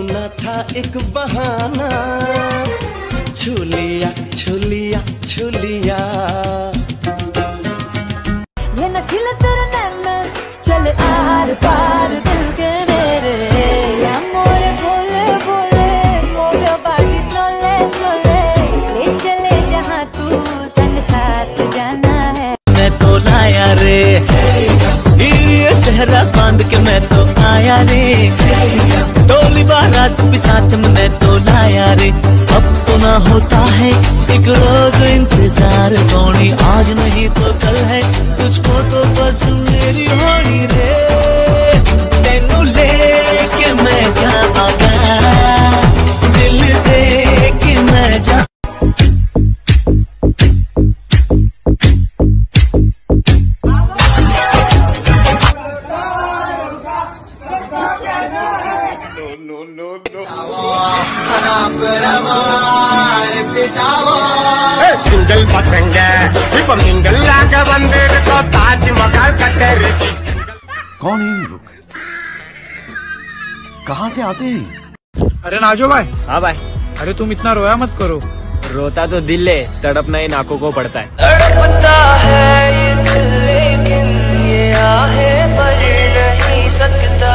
होना था एक बहाना, छू लिया छू लिया छू लिया। ये नशीला तेरा नैन चल आर पार दिल के मेरे, या मोरे भोले भोले मोरे बागी सोले सोले, ले चले जहाँ तू संग साथ जाना है। मैं तो लाया रे शहरा बांध के, मैं तो आया रे टोली बारात भी साथ में, मैं तो लाया रे। अब तो ना होता है एक रोज इंतजार सोनी, आज नहीं तो कल है तुझको तो बस मेरी होनी रे। तेनू ले के मैं जावांगा, दिल दे के मैं जा। सिंगल पसंग सिंगल लाके बंदे को ताजमहल कटहरे की। कौन है लोग, कहाँ से आते हैं? अरे नाजो भाई। हाँ भाई। अरे तुम इतना रोया मत करो। रोता तो दिल है, तड़पना ही नाकों को पड़ता है। तड़पता है ये दिल लेकिन ये आहे पर नहीं सकता।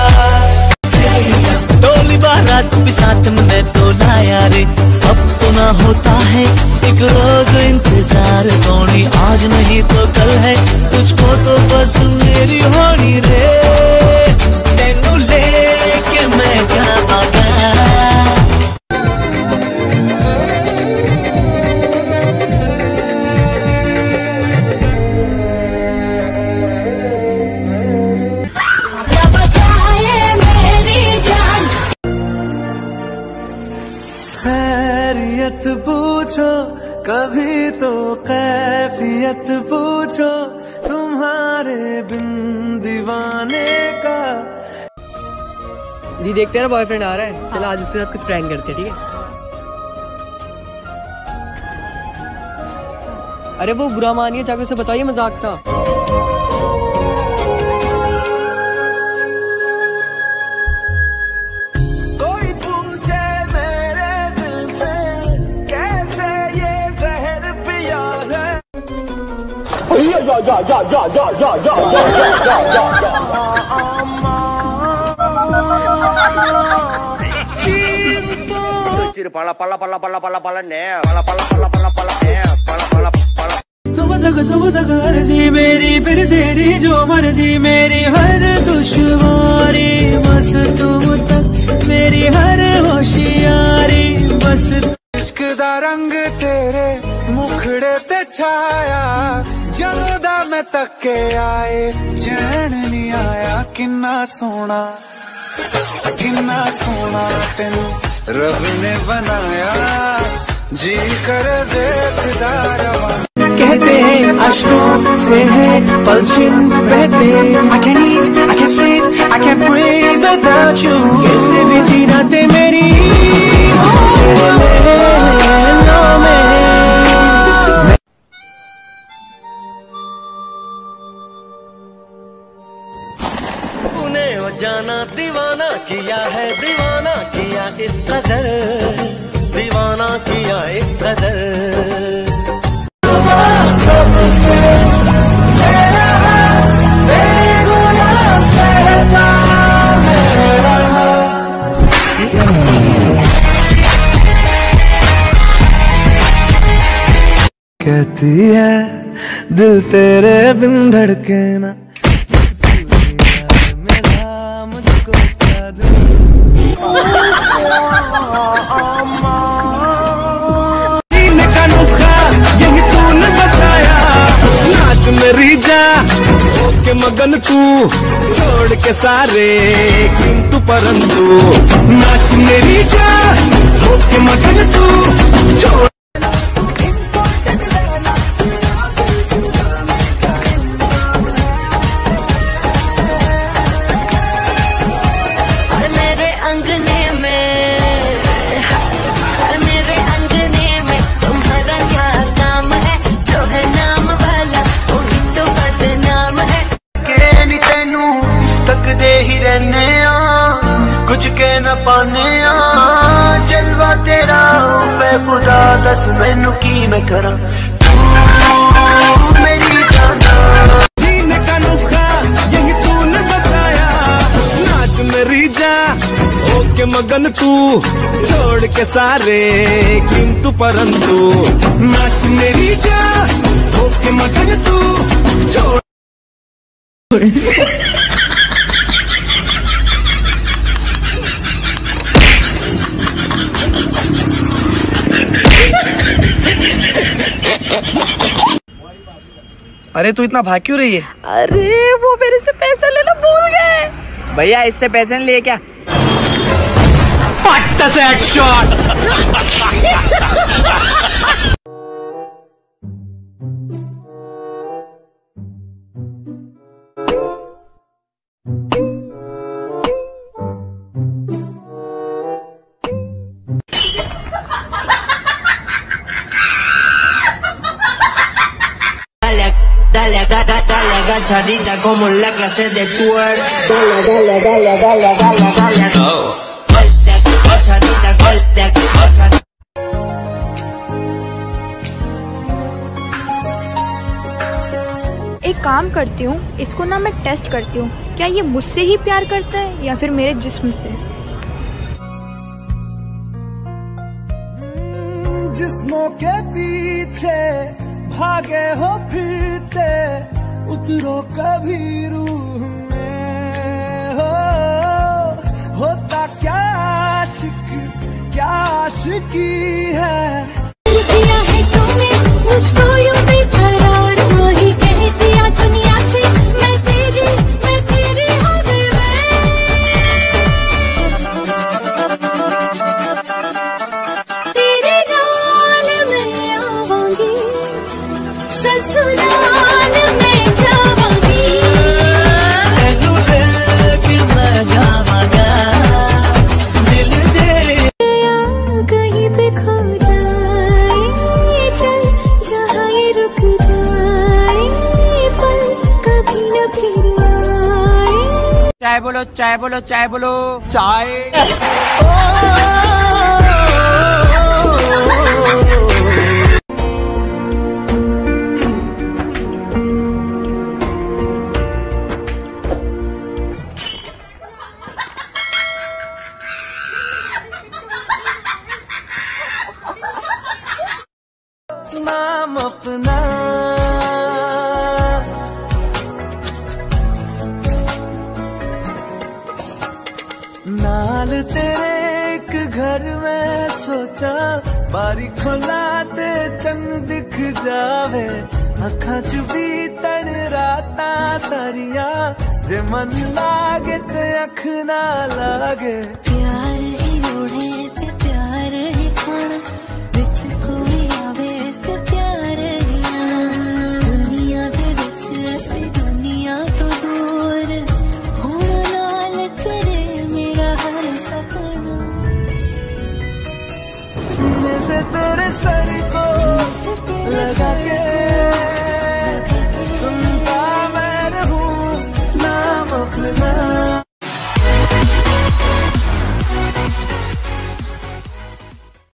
टोली बारात भी साथ में तो लाया रे, अब तो ना होता है एक रोज इंतजार सोनी, आज नहीं तो कल है तुझको तो बस मेरी होनी रे। तेनू ले के मैं जावांगा। खैरियत पूछो कभी तो कैफियत पूछो, तुम्हारे बिन दीवाने का। दी देखते हैं ना बॉयफ्रेंड आ रहा है, चलो आज उसके साथ कुछ प्रैंक करते हैं, ठीक है? अरे वो बुरा मानिए, जाके उसे बताइए मजाक था। मेरी फिर तेरी जो मर्जी, मेरी हर दुश्वारी बस तुम तक, मेरी हर होशियारी बस। इश्क दा रंग तेरे मुखड़े ते छाया, जदों दा मैं तके आए चैन नहीं आया। किन्ना सोना किन्ना सोना तेनू रब ने बनाया, जी कर देखदा रवां। कहते हैं अश्कों से है पलछिन बहते, I can't eat, I can't sleep, I can't breathe without you। कैसे बीती रातें मेरी जाना, दीवाना किया है दीवाना किया इस कदर, दीवाना किया इस कदर। कहती है दिल तेरे बिन धड़के ना, के मगन तू छोड़ के सारे किंतु परंतु, नाच मेरी जा के मगन तू छोड़। कुछ के न पाने जलवा तेरा मैं खुदा दस मैनू की मैं करा तू मेरी जाना जीने का नुस्खा यही तूने बताया नाच मेरी जा ओके मगन तू छोड़ के सारे किंतु परंतु नाच मेरी जा ओके मगन तू छोड़ अरे तू इतना भाग क्यों रही है? अरे वो मेरे से पैसे लेना भूल गए भैया। इससे पैसे नहीं लिए क्या? पट्टा से headshot. Chadita como la clase de twerk. Dale, dale, dale, dale, dale, dale. Oh. Chadita, chadita. एक काम करती हूँ, इसको ना मैं टेस्ट करती हूँ, क्या ये मुझसे ही प्यार करता है या फिर मेरे जिस्म से? जिस्मों के पीछे भागे हो फिरते उतरो कभी रूह में होता क्या आशिक क्या आशिकी है दिया है तूने मुझको यूं बेकरार वो ही कह दिया दुनिया से मैं तेरी हूँ बेबे तेरे गाल में आऊंगी ससुराल में चाय बोलो चाय बोलो चाय बोलो चाय नाम अपना नाल तेरे एक घर में सोचा बारी खोलाते चंद दिख जावे अखा चुपी तन राता सारिया जे मन लागे ते अख ना लागे प्यार ही ओढ़े